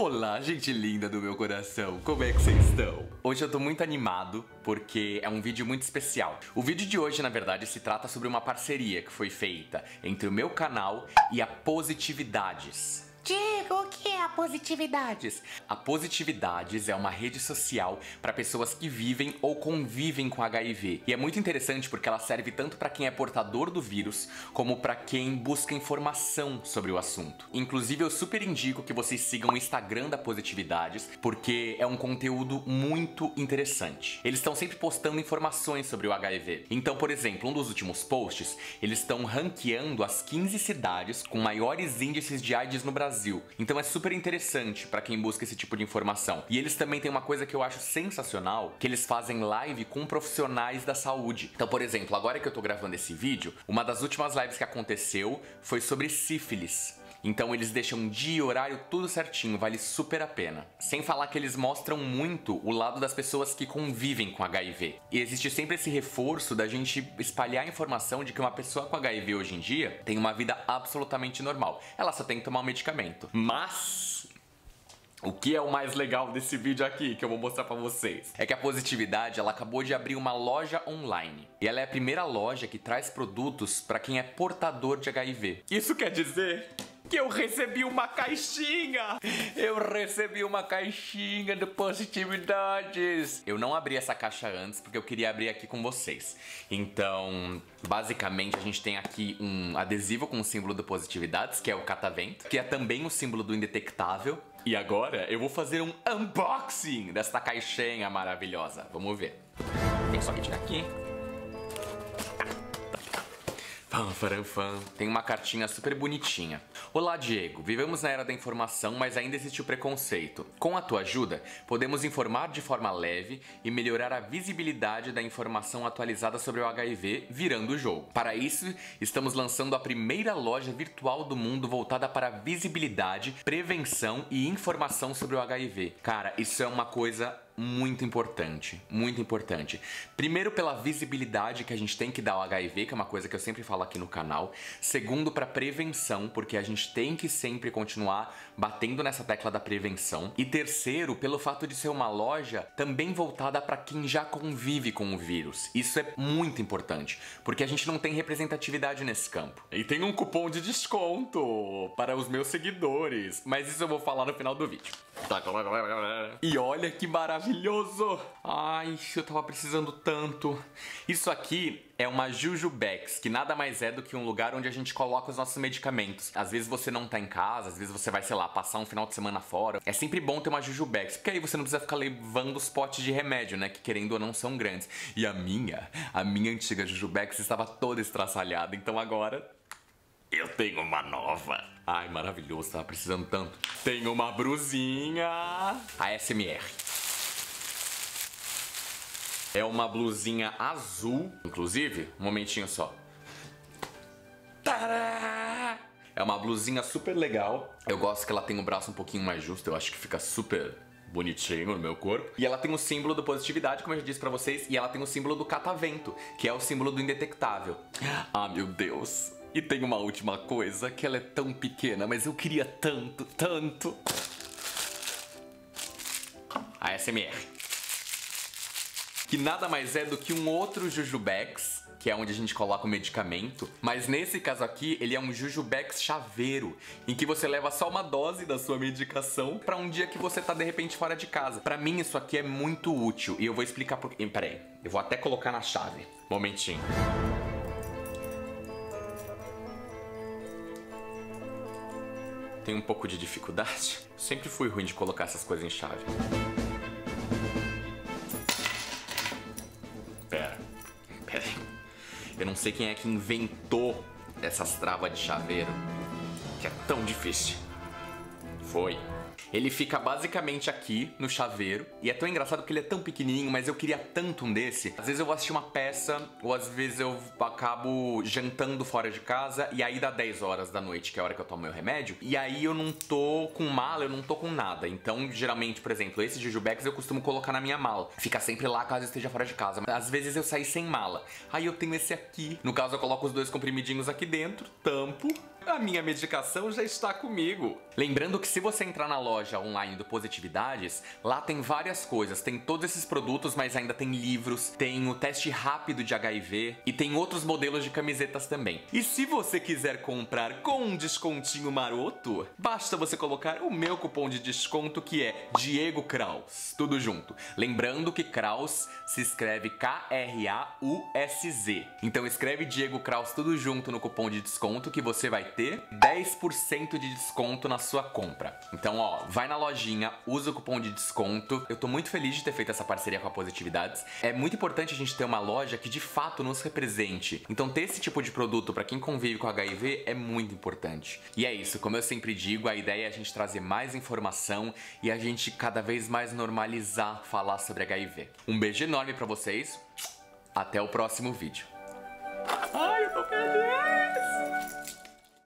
Olá, gente linda do meu coração, como é que vocês estão? Hoje eu tô muito animado porque é um vídeo muito especial. O vídeo de hoje, na verdade, se trata sobre uma parceria que foi feita entre o meu canal e a Posithividades. Diego, o que é a Posithividades? A Posithividades é uma rede social para pessoas que vivem ou convivem com HIV. E é muito interessante porque ela serve tanto para quem é portador do vírus, como para quem busca informação sobre o assunto. Inclusive, eu super indico que vocês sigam o Instagram da Posithividades, porque é um conteúdo muito interessante. Eles estão sempre postando informações sobre o HIV. Então, por exemplo, um dos últimos posts, eles estão ranqueando as 15 cidades com maiores índices de AIDS no Brasil. Então é super interessante para quem busca esse tipo de informação. E eles também têm uma coisa que eu acho sensacional, que eles fazem live com profissionais da saúde. Então, por exemplo, agora que eu tô gravando esse vídeo, uma das últimas lives que aconteceu foi sobre sífilis. Então eles deixam dia e horário tudo certinho, vale super a pena. Sem falar que eles mostram muito o lado das pessoas que convivem com HIV. E existe sempre esse reforço da gente espalhar a informação de que uma pessoa com HIV hoje em dia tem uma vida absolutamente normal. Ela só tem que tomar um medicamento. Mas o que é o mais legal desse vídeo aqui, que eu vou mostrar pra vocês, é que a Posithividades, ela acabou de abrir uma loja online. E ela é a primeira loja que traz produtos pra quem é portador de HIV. Isso quer dizer que eu recebi uma caixinha! Eu recebi uma caixinha do Posithividades! Eu não abri essa caixa antes, porque eu queria abrir aqui com vocês. Então, basicamente, a gente tem aqui um adesivo com o símbolo do Posithividades, que é o catavento, que é também o símbolo do indetectável. E agora, eu vou fazer um unboxing desta caixinha maravilhosa. Vamos ver. Tem só que tirar aqui. Tem uma cartinha super bonitinha. Olá, Diego. Vivemos na era da informação, mas ainda existe o preconceito. Com a tua ajuda, podemos informar de forma leve e melhorar a visibilidade da informação atualizada sobre o HIV, virando o jogo. Para isso, estamos lançando a primeira loja virtual do mundo voltada para visibilidade, prevenção e informação sobre o HIV. Cara, isso é uma coisa muito importante, muito importante. Primeiro, pela visibilidade que a gente tem que dar ao HIV, que é uma coisa que eu sempre falo aqui no canal. Segundo, para prevenção, porque a gente tem que sempre continuar batendo nessa tecla da prevenção. E terceiro, pelo fato de ser uma loja também voltada para quem já convive com o vírus. Isso é muito importante, porque a gente não tem representatividade nesse campo. E tem um cupom de desconto para os meus seguidores, mas isso eu vou falar no final do vídeo. E olha que maravilhoso! Ai, eu tava precisando tanto. Isso aqui é uma Jujubex, que nada mais é do que um lugar onde a gente coloca os nossos medicamentos. Às vezes você não tá em casa, às vezes você vai, sei lá, passar um final de semana fora. É sempre bom ter uma Jujubex, porque aí você não precisa ficar levando os potes de remédio, né? Que querendo ou não são grandes. E a minha antiga Jujubex estava toda estraçalhada, então agora eu tenho uma nova. Ai, maravilhoso, tava precisando tanto. Tem uma brusinha. A ASMR. É uma blusinha azul. Inclusive, um momentinho só. Tará! É uma blusinha super legal. Eu gosto que ela tem o braço um pouquinho mais justo. Eu acho que fica super bonitinho no meu corpo. E ela tem o símbolo do Posithividades, como eu já disse pra vocês. E ela tem o símbolo do catavento, que é o símbolo do indetectável. Ah, meu Deus. E tem uma última coisa, que ela é tão pequena, mas eu queria tanto, tanto. A ASMR. Que nada mais é do que um outro Jujubex, que é onde a gente coloca o medicamento. Mas nesse caso aqui, ele é um Jujubex chaveiro, em que você leva só uma dose da sua medicação pra um dia que você tá, de repente, fora de casa. Pra mim, isso aqui é muito útil. E eu vou explicar por quê. Peraí, eu vou até colocar na chave. Momentinho. Tem um pouco de dificuldade. Sempre fui ruim de colocar essas coisas em chave. Pera. Eu não sei quem é que inventou essas travas de chaveiro, que é tão difícil. Foi. Ele fica basicamente aqui no chaveiro. E é tão engraçado porque ele é tão pequenininho, mas eu queria tanto um desse. Às vezes eu vou assistir uma peça, ou às vezes eu acabo jantando fora de casa, e aí dá 10 horas da noite, que é a hora que eu tomo meu remédio, e aí eu não tô com mala, eu não tô com nada. Então, geralmente, por exemplo, esse Jujubex eu costumo colocar na minha mala. Fica sempre lá caso eu esteja fora de casa. Às vezes eu saí sem mala, aí eu tenho esse aqui. No caso, eu coloco os dois comprimidinhos aqui dentro, tampo. a minha medicação já está comigo. Lembrando que se você entrar na loja online do Posithividades, lá tem várias coisas, tem todos esses produtos, mas ainda tem livros, tem o teste rápido de HIV e tem outros modelos de camisetas também. E se você quiser comprar com um descontinho maroto, basta você colocar o meu cupom de desconto, que é Diego Krausz, tudo junto. Lembrando que Krausz se escreve K-R-A-U-S-Z. Então escreve Diego Krausz tudo junto no cupom de desconto que você vai ter 10% de desconto na sua compra. Então, ó, vai na lojinha, usa o cupom de desconto. Eu tô muito feliz de ter feito essa parceria com a Posithividades. É muito importante a gente ter uma loja que de fato nos represente. Então ter esse tipo de produto pra quem convive com HIV é muito importante. E é isso, como eu sempre digo, a ideia é a gente trazer mais informação e a gente cada vez mais normalizar falar sobre HIV. Um beijo enorme pra vocês. Até o próximo vídeo. Ai, eu tô feliz!